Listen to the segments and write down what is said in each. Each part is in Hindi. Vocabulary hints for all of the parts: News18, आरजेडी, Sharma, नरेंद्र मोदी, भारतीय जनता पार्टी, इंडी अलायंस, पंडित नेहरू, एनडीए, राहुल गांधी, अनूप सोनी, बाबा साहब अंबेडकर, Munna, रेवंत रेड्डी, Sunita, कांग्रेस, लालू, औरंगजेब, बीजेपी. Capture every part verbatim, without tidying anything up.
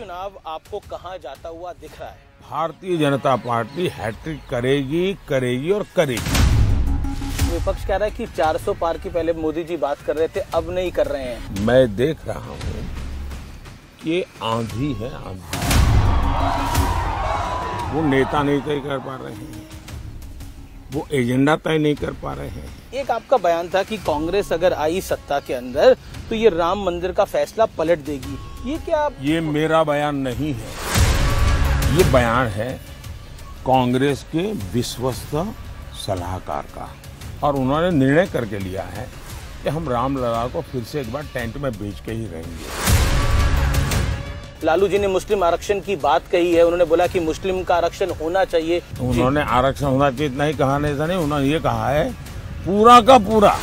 चुनाव आपको कहां जाता हुआ दिख रहा है? भारतीय जनता पार्टी हैट्रिक करेगी करेगी और करेगी। विपक्ष कह रहा है कि चार सौ पार की पहले मोदी जी बात कर रहे थे, अब नहीं कर रहे हैं। मैं देख रहा हूं कि आंधी है आंधी। वो नेता नहीं तय कर पा रहे हैं, वो एजेंडा तय नहीं कर पा रहे हैं। एक आपका बयान था कि कांग्रेस अगर आई सत्ता के अंदर तो ये राम मंदिर का फैसला पलट देगी, ये क्या? ये मेरा बयान नहीं है, ये बयान है कांग्रेस के विश्वस्त सलाहकार का, और उन्होंने निर्णय करके लिया है कि हम रामलला को फिर से एक बार टेंट में बेच के ही रहेंगे। लालू जी ने मुस्लिम आरक्षण की बात कही है, उन्होंने बोला कि मुस्लिम का आरक्षण होना चाहिए। उन्होंने आरक्षण होना चाहिए इतना ही कहा नहीं था, नहीं, उन्होंने ये कहा है पूरा का पूरा।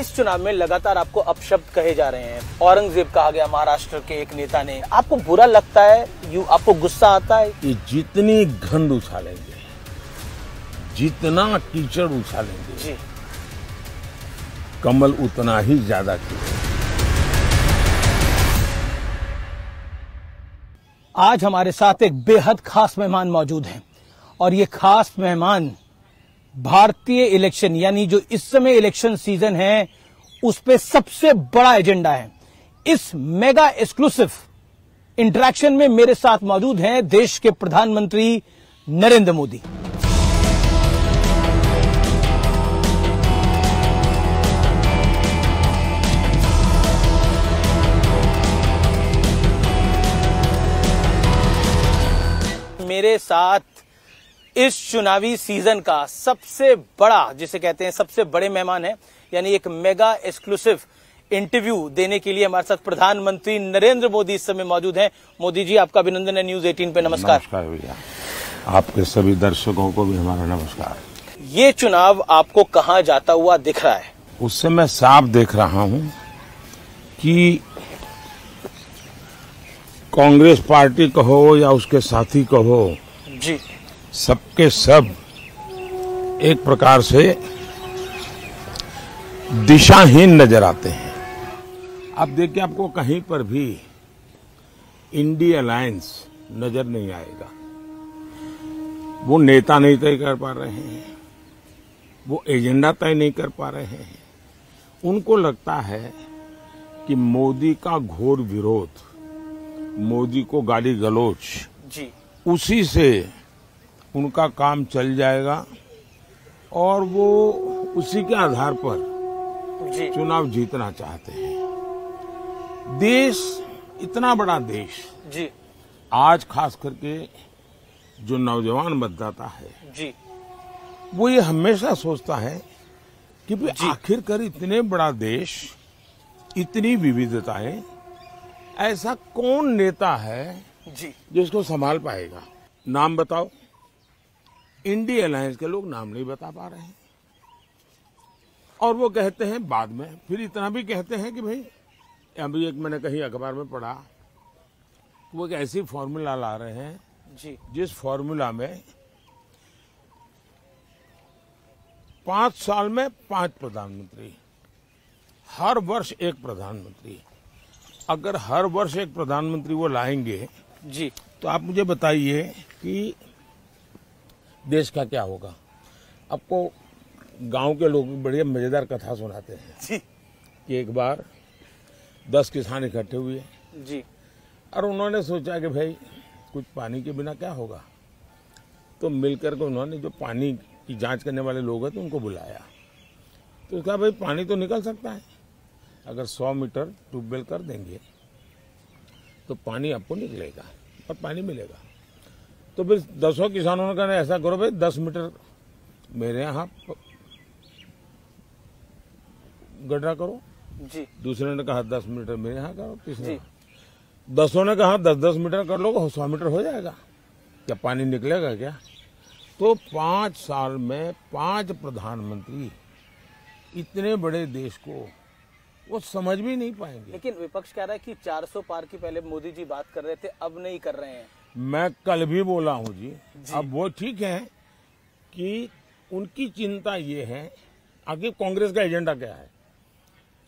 इस चुनाव में लगातार आपको अपशब्द कहे जा रहे हैं, औरंगजेब कहा गया महाराष्ट्र के एक नेता ने, आपको बुरा लगता है? यू आपको गुस्सा आता है? ये जितनी गंद उछालेंगे, जितना कीचड़ उछालेंगे, कमल उतना ही ज्यादा खिलेगा। आज हमारे साथ एक बेहद खास मेहमान मौजूद हैं, और ये खास मेहमान भारतीय इलेक्शन यानी जो इस समय इलेक्शन सीजन है उस पे सबसे बड़ा एजेंडा है। इस मेगा एक्सक्लूसिव इंटरेक्शन में मेरे साथ मौजूद हैं देश के प्रधानमंत्री नरेंद्र मोदी। मेरे साथ इस चुनावी सीजन का सबसे बड़ा, जिसे कहते हैं सबसे बड़े मेहमान है, यानी एक मेगा एक्सक्लूसिव इंटरव्यू देने के लिए हमारे साथ प्रधानमंत्री नरेंद्र मोदी इस समय मौजूद हैं। मोदी जी, आपका अभिनंदन है न्यूज़ अठारह पे। नमस्कार। नमस्कार भैया, आपके सभी दर्शकों को भी हमारा नमस्कार। ये चुनाव आपको कहाँ जाता हुआ दिख रहा है? उससे मैं साफ देख रहा हूँ कि कांग्रेस पार्टी कहो या उसके साथी कहो जी, सबके सब एक प्रकार से दिशाहीन नजर आते हैं। अब देखिए, आपको कहीं पर भी इंडी अलायंस नजर नहीं आएगा। वो नेता नहीं तय कर पा रहे हैं, वो एजेंडा तय नहीं कर पा रहे हैं। उनको लगता है कि मोदी का घोर विरोध, मोदी को गाली गलौच जी, उसी से उनका काम चल जाएगा और वो उसी के आधार पर जी चुनाव जीतना चाहते हैं। देश इतना बड़ा देश जी, आज खास करके जो नौजवान मतदाता है जी, वो ये हमेशा सोचता है कि भाई आखिरकार इतने बड़ा देश, इतनी विविधताएं, ऐसा कौन नेता है जी जिसको संभाल पाएगा? नाम बताओ, इंडिया अलायंस के लोग नाम नहीं बता पा रहे हैं, और वो कहते हैं बाद में। फिर इतना भी कहते हैं कि भाई, अभी एक मैंने कहीं अखबार में पढ़ा, वो एक ऐसी फॉर्मूला ला रहे हैं जी जिस फॉर्मूला में पांच साल में पांच प्रधानमंत्री, हर वर्ष एक प्रधानमंत्री। अगर हर वर्ष एक प्रधानमंत्री वो लाएंगे जी, तो आप मुझे बताइए कि देश का क्या होगा? आपको गांव के लोग बढ़िया मजेदार कथा सुनाते हैं जी, कि एक बार दस किसान इकट्ठे हुए जी, और उन्होंने सोचा कि भाई कुछ पानी के बिना क्या होगा, तो मिलकर के उन्होंने जो पानी की जांच करने वाले लोग हैं तो उनको बुलाया, तो कहा भाई पानी तो निकल सकता है, अगर सौ मीटर ट्यूबवेल कर देंगे तो पानी आपको निकलेगा और पानी मिलेगा। तो फिर दसों किसानों ने कहा ऐसा करो भाई, दस मीटर मेरे यहाँ गड्ढा करो जी, दूसरे ने कहा दस मीटर मेरे यहाँ करो, तीसरे दसों ने कहा दस दस मीटर कर लो, सौ मीटर हो जाएगा। क्या पानी निकलेगा क्या? तो पाँच साल में पांच प्रधानमंत्री इतने बड़े देश को वो समझ भी नहीं पाएंगे। लेकिन विपक्ष कह रहा है कि चार सौ पार की पहले मोदी जी बात कर रहे थे, अब नहीं कर रहे हैं। मैं कल भी बोला हूँ जी, जी, अब वो ठीक है कि उनकी चिंता ये है आखिर कांग्रेस का एजेंडा क्या है,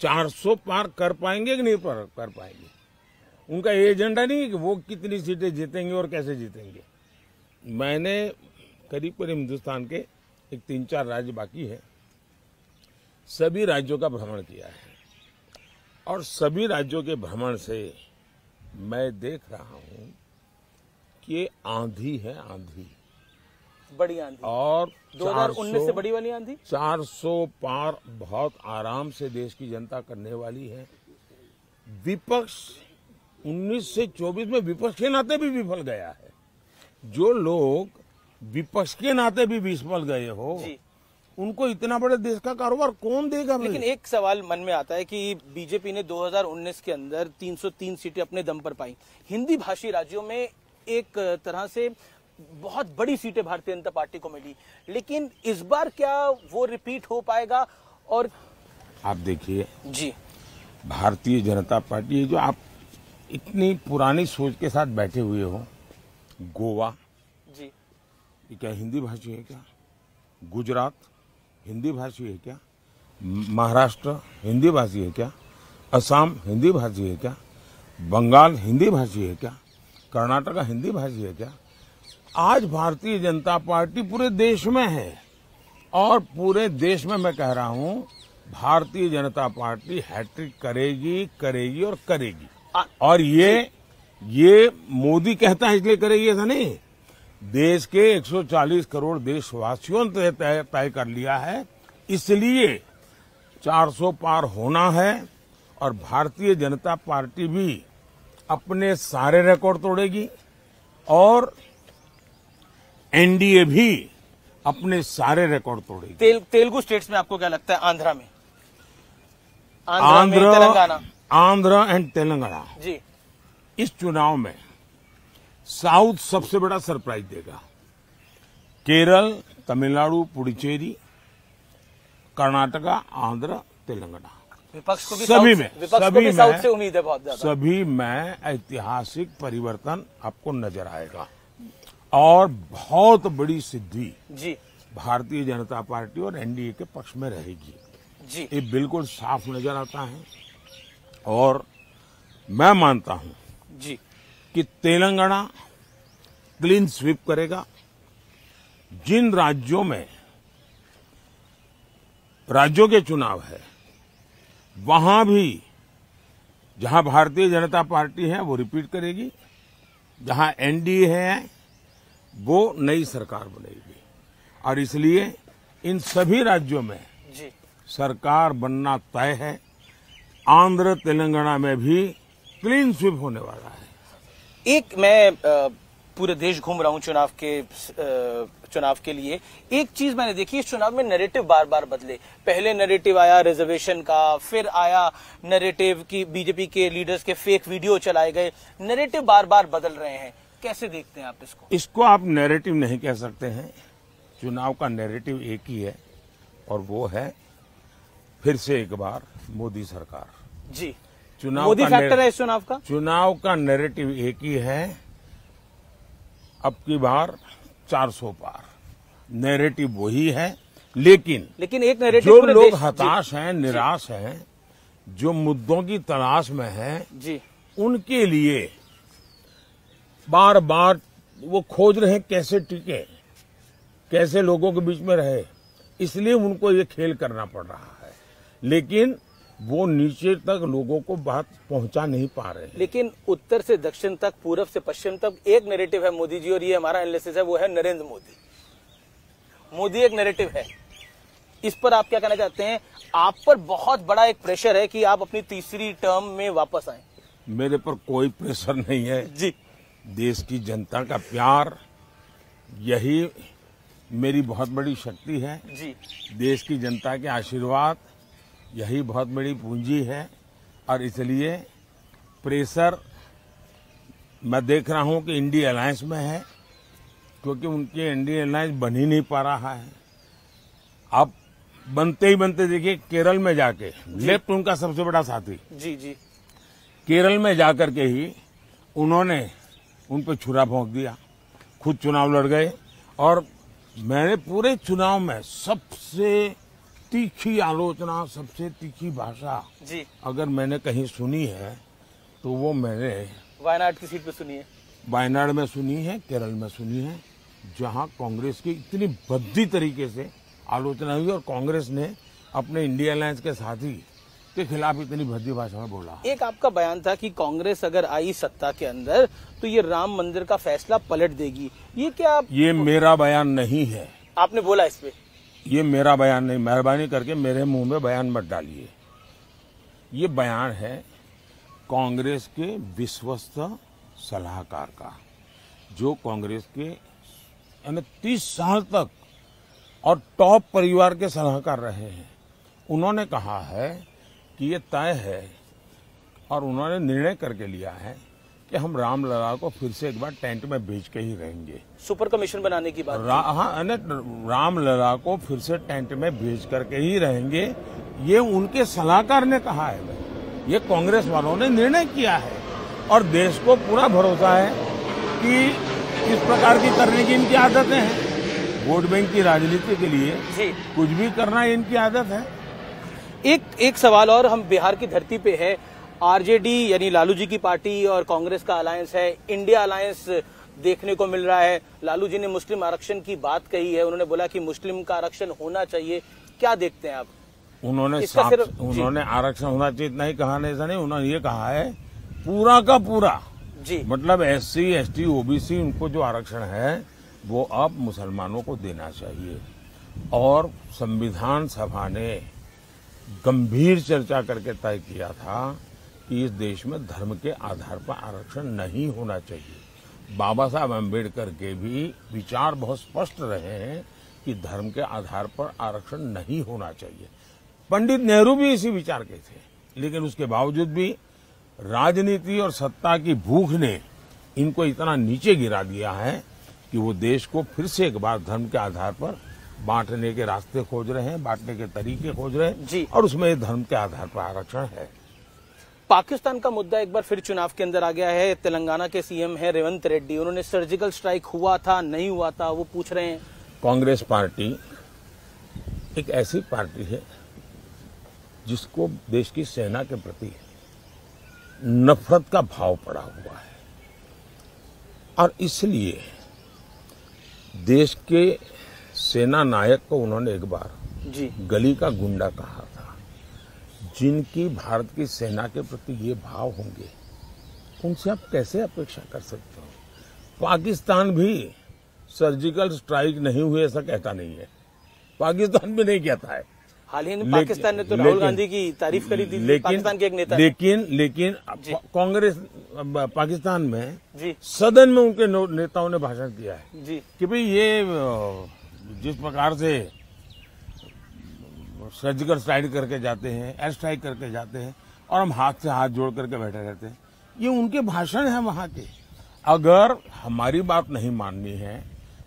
चार सौ पार कर पाएंगे कि नहीं कर पाएंगे। उनका ये एजेंडा नहीं है कि वो कितनी सीटें जीतेंगे और कैसे जीतेंगे। मैंने करीब करीब हिंदुस्तान के एक तीन चार राज्य बाकी है, सभी राज्यों का भ्रमण किया है और सभी राज्यों के भ्रमण से मैं देख रहा हूँ कि आंधी है, आंधी बड़ी आंधी, और दो हज़ार उन्नीस से बड़ी वाली आंधी चार सौ पार बहुत आराम से देश की जनता करने वाली है। विपक्ष उन्नीस से चौबीस में विपक्ष के नाते भी विफल गया है। जो लोग विपक्ष के नाते भी विफल गए हो जी, उनको इतना बड़े देश का कारोबार कौन देगा? लेकिन एक सवाल मन में आता है कि बीजेपी ने दो हज़ार उन्नीस के अंदर तीन सौ तीन सीटें अपने दम पर पाई। हिंदी भाषी राज्यों में एक तरह से बहुत बड़ी सीटें भारतीय जनता पार्टी को मिली, लेकिन इस बार क्या वो रिपीट हो पाएगा? और आप देखिए जी, भारतीय जनता पार्टी जो आप इतनी पुरानी सोच के साथ बैठे हुए हो, गोवा जी ये क्या हिंदी भाषी है क्या? गुजरात हिंदी भाषी है क्या? महाराष्ट्र हिंदी भाषी है क्या? असम हिंदी भाषी है क्या? बंगाल हिंदी भाषी है क्या? कर्नाटका हिंदी भाषी है क्या? आज भारतीय जनता पार्टी पूरे देश में है और पूरे देश में मैं कह रहा हूँ भारतीय जनता पार्टी हैट्रिक करेगी, करेगी और करेगी। और ये ये मोदी कहता है इसलिए करेगी, ऐसा नहीं। देश के एक सौ चालीस करोड़ देशवासियों ने तय कर लिया है, इसलिए चार सौ पार होना है। और भारतीय जनता पार्टी भी अपने सारे रिकॉर्ड तोड़ेगी और एनडीए भी अपने सारे रिकॉर्ड तोड़ेगी। तेल, तेलुगु स्टेट्स में आपको क्या लगता है? आंध्रा में, आंध्र तेलंगाना, आंध्र एंड तेलंगाना जी, इस चुनाव में साउथ सबसे बड़ा सरप्राइज देगा। केरल, तमिलनाडु, पुडुचेरी, कर्नाटका, आंध्र, तेलंगाना, विपक्ष को भी सभी में सभी में से उम्मीद है बहुत ज़्यादा। सभी में ऐतिहासिक परिवर्तन आपको नजर आएगा और बहुत बड़ी सिद्धि जी भारतीय जनता पार्टी और एनडीए के पक्ष में रहेगी जी, ये बिल्कुल साफ नजर आता है। और मैं मानता हूँ जी कि तेलंगाना क्लीन स्वीप करेगा। जिन राज्यों में राज्यों के चुनाव है वहां भी जहां भारतीय जनता पार्टी है वो रिपीट करेगी, जहां एनडीए है वो नई सरकार बनेगी। और इसलिए इन सभी राज्यों में जी सरकार बनना तय है। आंध्र तेलंगाना में भी क्लीन स्वीप होने वाला है। एक मैं पूरे देश घूम रहा हूँ चुनाव के चुनाव के लिए, एक चीज मैंने देखी इस चुनाव में, नैरेटिव बार बार बदले। पहले नैरेटिव आया रिजर्वेशन का, फिर आया नैरेटिव की बीजेपी के लीडर्स के फेक वीडियो चलाए गए। नैरेटिव बार बार बदल रहे हैं, कैसे देखते हैं आप इसको? इसको आप नैरेटिव नहीं कह सकते हैं। चुनाव का नैरेटिव एक ही है और वो है फिर से एक बार मोदी सरकार जी। चुनाव मोदी फैक्टर है इस चुनाव का। चुनाव का नैरेटिव एक ही है, अब की बार चार सौ पार, नैरेटिव वही है। लेकिन लेकिन एक नैरेटिव जो लोग हताश हैं, निराश हैं, जो मुद्दों की तलाश में हैं जी, उनके लिए बार बार वो खोज रहे कैसे टिके, कैसे लोगों के बीच में रहे, इसलिए उनको ये खेल करना पड़ रहा है। लेकिन वो नीचे तक लोगों को बात पहुंचा नहीं पा रहे हैं। लेकिन उत्तर से दक्षिण तक, पूरब से पश्चिम तक एक नैरेटिव है मोदी जी, और ये हमारा एनालिसिस है वो है नरेंद्र मोदी। मोदी एक नैरेटिव है, इस पर आप क्या कहना चाहते हैं? आप पर बहुत बड़ा एक प्रेशर है कि आप अपनी तीसरी टर्म में वापस आए। मेरे पर कोई प्रेशर नहीं है जी, देश की जनता का प्यार यही मेरी बहुत बड़ी शक्ति है जी, देश की जनता के आशीर्वाद यही बहुत बड़ी पूंजी है। और इसलिए प्रेशर मैं देख रहा हूं कि इंडी अलायंस में है, क्योंकि उनके इंडी अलायंस बन ही नहीं पा रहा है। अब बनते ही बनते देखिए केरल में जाके, लेफ्ट उनका सबसे बड़ा साथी जी जी, केरल में जाकर के ही उन्होंने उन पर छुरा भोंक दिया, खुद चुनाव लड़ गए। और मैंने पूरे चुनाव में सबसे तीखी आलोचना, सबसे तीखी भाषा जी अगर मैंने कहीं सुनी है तो वो मैंने वायनाड की सीट पे सुनी है, वायनाड में सुनी है, केरल में सुनी है, जहां कांग्रेस की इतनी भद्दी तरीके से आलोचना हुई और कांग्रेस ने अपने इंडिया अलायंस के साथी के खिलाफ इतनी भद्दी भाषा में बोला। एक आपका बयान था कि कांग्रेस अगर आई सत्ता के अंदर तो ये राम मंदिर का फैसला पलट देगी, ये क्या? ये मेरा बयान नहीं है, आपने बोला इस पे, ये मेरा बयान नहीं, मेहरबानी करके मेरे मुंह में बयान मत डालिए। ये बयान है कांग्रेस के विश्वस्त सलाहकार का, जो कांग्रेस के यानी तीस साल तक और टॉप परिवार के सलाहकार रहे हैं। उन्होंने कहा है कि ये तय है और उन्होंने निर्णय करके लिया है कि हम रामलला को फिर से एक बार टेंट में भेज के ही रहेंगे। सुपर कमीशन बनाने की बात, रा, हाँ, रामलला को फिर से टेंट में भेज करके ही रहेंगे, ये उनके सलाहकार ने कहा है, ये कांग्रेस वालों ने निर्णय किया है और देश को पूरा भरोसा है कि इस प्रकार की करने की इनकी आदतें हैं। वोट बैंक की राजनीति के लिए कुछ भी करना इनकी आदत है। एक एक सवाल और, हम बिहार की धरती पे हैं, आरजेडी यानी लालू जी की पार्टी और कांग्रेस का अलायंस है, इंडिया अलायंस देखने को मिल रहा है। लालू जी ने मुस्लिम आरक्षण की बात कही है, उन्होंने बोला कि मुस्लिम का आरक्षण होना चाहिए, क्या देखते हैं आप? उन्होंने उन्होंने आरक्षण होना चाहिए इतना ही कहा नहीं, नहीं उन्होंने ये कहा है पूरा का पूरा जी, मतलब S C S T OBC उनको जो आरक्षण है वो अब मुसलमानों को देना चाहिए। और संविधान सभा ने गंभीर चर्चा करके तय किया था कि इस देश में धर्म के आधार पर आरक्षण नहीं होना चाहिए। बाबा साहब अंबेडकर के भी विचार बहुत स्पष्ट रहे हैं कि धर्म के आधार पर आरक्षण नहीं होना चाहिए। पंडित नेहरू भी इसी विचार के थे, लेकिन उसके बावजूद भी राजनीति और सत्ता की भूख ने इनको इतना नीचे गिरा दिया है कि वो देश को फिर से एक बार धर्म के आधार पर बांटने के रास्ते खोज रहे हैं, बांटने के तरीके खोज रहे हैं जी। और उसमें धर्म के आधार पर आरक्षण है। पाकिस्तान का मुद्दा एक बार फिर चुनाव के अंदर आ गया है। तेलंगाना के सीएम हैं रेवंत रेड्डी, उन्होंने सर्जिकल स्ट्राइक हुआ था नहीं हुआ था वो पूछ रहे हैं। कांग्रेस पार्टी एक ऐसी पार्टी है जिसको देश की सेना के प्रति नफरत का भाव पड़ा हुआ है और इसलिए देश के सेना नायक को उन्होंने एक बार जी गली का गुंडा कहा था। जिनकी भारत की सेना के प्रति ये भाव होंगे उनसे आप कैसे अपेक्षा कर सकते हो? पाकिस्तान भी सर्जिकल स्ट्राइक नहीं हुए ऐसा कहता नहीं है, पाकिस्तान भी नहीं कहता है। हाल ही में पाकिस्तान ने तो राहुल गांधी की तारीफ करी थी, पाकिस्तान के एक नेता। लेकिन लेकिन कांग्रेस पाकिस्तान में जी सदन में उनके नेताओं ने भाषण किया है जी कि भाई ये जिस प्रकार से सर्जिकल स्ट्राइक करके जाते हैं, एयर स्ट्राइक करके जाते हैं और हम हाथ से हाथ जोड़ करके बैठे रहते हैं, ये उनके भाषण है वहाँ के। अगर हमारी बात नहीं माननी है,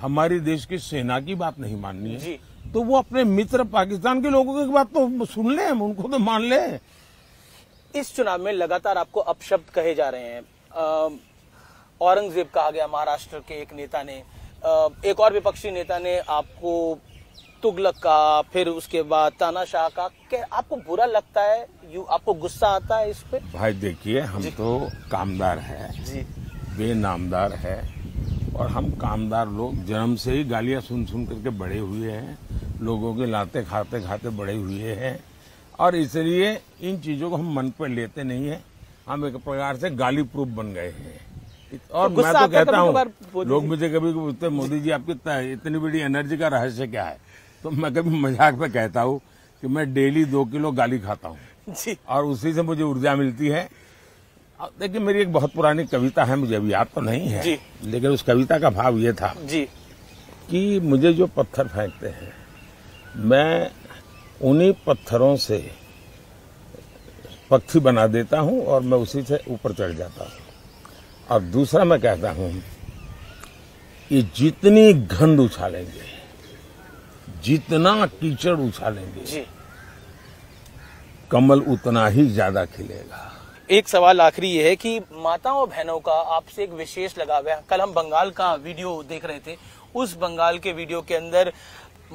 हमारी देश की सेना की बात नहीं माननी है, तो वो अपने मित्र पाकिस्तान के लोगों की बात तो सुन ले, उनको तो मान ले। इस चुनाव में लगातार आपको अपशब्द कहे जा रहे हैं, औरंगजेब कहा गया महाराष्ट्र के एक नेता ने, आ, एक और विपक्षी नेता ने आपको तुगलक का, फिर उसके बाद तानाशाह का, आपको बुरा लगता है, यू आपको गुस्सा आता है इस पे? भाई देखिए, हम तो कामदार है जी, वे नामदार है और हम कामदार लोग जन्म से ही गालियां सुन सुन करके बड़े हुए हैं, लोगों के लाते खाते खाते बड़े हुए हैं और इसलिए इन चीज़ों को हम मन पर लेते नहीं हैं। हम एक प्रकार से गाली प्रूफ बन गए हैं। और तो मैं तो कहता हूँ, लोग मुझे कभी पूछते मोदी जी आपकी इतनी बड़ी एनर्जी का रहस्य क्या है, तो मैं कभी मजाक में कहता हूँ कि मैं डेली दो किलो गाली खाता हूँ और उसी से मुझे ऊर्जा मिलती है। देखिए, मेरी एक बहुत पुरानी कविता है, मुझे अभी याद तो नहीं है जी, लेकिन उस कविता का भाव ये था जी कि मुझे जो पत्थर फेंकते हैं मैं उन्हीं पत्थरों से पक्षी बना देता हूँ और मैं उसी से ऊपर चढ़ जाता हूँ। और दूसरा मैं कहता हूँ कि जितनी गंद उछालेंगे, जितना कीचड़ उछालेंगे, कमल उतना ही ज्यादा खिलेगा। एक सवाल आखिरी ये है कि माताओं और बहनों का आपसे एक विशेष लगाव है। कल हम बंगाल का वीडियो देख रहे थे, उस बंगाल के वीडियो के अंदर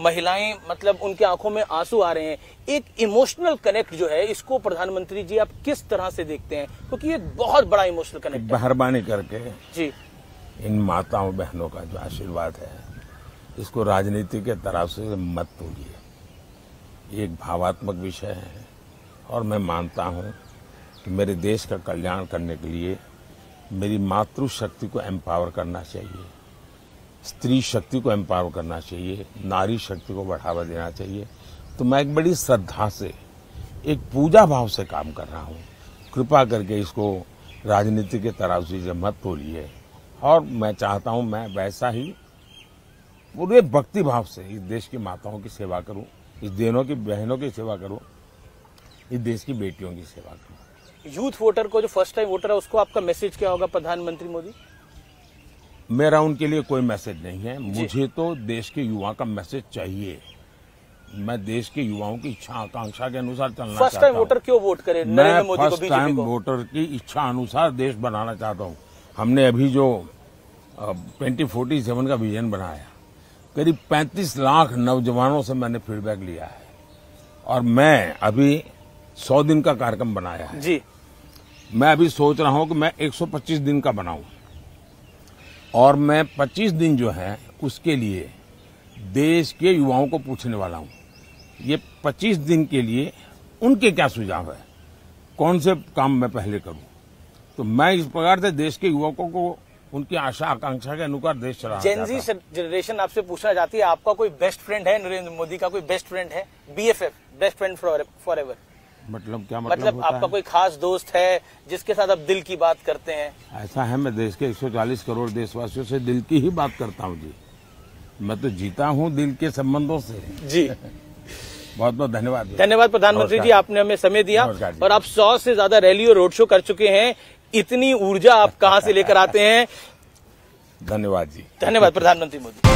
महिलाएं, मतलब उनकी आंखों में आंसू आ रहे हैं, एक इमोशनल कनेक्ट जो है, इसको प्रधानमंत्री जी आप किस तरह से देखते हैं? क्योंकि ये बहुत बड़ा इमोशनल कनेक्ट है। मेहरबानी करके जी इन माताओं बहनों का जो आशीर्वाद है, इसको राजनीति के तरफ से मत तोड़िए। ये एक भावात्मक विषय है और मैं मानता हूँ कि मेरे देश का कल्याण करने के लिए मेरी मातृशक्ति को एम्पावर करना चाहिए, स्त्री शक्ति को एम्पावर करना चाहिए, नारी शक्ति को बढ़ावा देना चाहिए। तो मैं एक बड़ी श्रद्धा से, एक पूजा भाव से काम कर रहा हूँ। कृपा करके इसको राजनीति के तरफ से मत तोड़िए। और मैं चाहता हूँ मैं वैसा ही पूरे भक्ति भाव से इस देश की माताओं की सेवा करूँ, इस देशों की बहनों की सेवा करूँ, इस देश की बेटियों की सेवा करूँ। यूथ वोटर को, जो फर्स्ट टाइम वोटर है, उसको आपका मैसेज क्या होगा प्रधानमंत्री मोदी? मेरा उनके लिए कोई मैसेज नहीं है। मुझे तो देश के युवा का मैसेज चाहिए। मैं देश के युवाओं की इच्छा आकांक्षा के अनुसार चलना चाहता हूँ। फर्स्ट टाइम वोटर क्यों वोट करे? मैं फर्स्ट टाइम वोटर की इच्छा अनुसार देश बनाना चाहता हूँ। हमने अभी जो ट्वेंटी फोर्टी सेवन का विजन बनाया, करीब पैंतीस लाख नौजवानों से मैंने फीडबैक लिया है। और मैं अभी सौ दिन का कार्यक्रम बनाया है जी। मैं अभी सोच रहा हूँ कि मैं एक सौ पच्चीस दिन का बनाऊँ और मैं पच्चीस दिन जो है उसके लिए देश के युवाओं को पूछने वाला हूँ। ये पच्चीस दिन के लिए उनके क्या सुझाव है, कौन से काम मैं पहले करूँ। तो मैं इस प्रकार से देश के युवकों को उनकी आशा आकांक्षा के अनुसार देश चला। जेनजी जनरेशन आपसे पूछना चाहती है, आपका कोई बेस्ट फ्रेंड है? नरेंद्र मोदी का कोई बेस्ट फ्रेंड है? BFF, best friend for ever, मतलब क्या मतलब? मतलब होता आपका है? कोई खास दोस्त है जिसके साथ आप दिल की बात करते हैं? ऐसा है, मैं देश के एक सौ चालीस करोड़ देशवासियों से दिल की ही बात करता हूँ जी। मैं तो जीता हूँ दिल के संबंधों से जी। बहुत बहुत धन्यवाद धन्यवाद प्रधानमंत्री जी, आपने हमें समय दिया। और आप सौ से ज्यादा रैली और रोड शो कर चुके हैं, इतनी ऊर्जा आप कहाँ से लेकर आते हैं? धन्यवाद जी, धन्यवाद प्रधानमंत्री मोदी।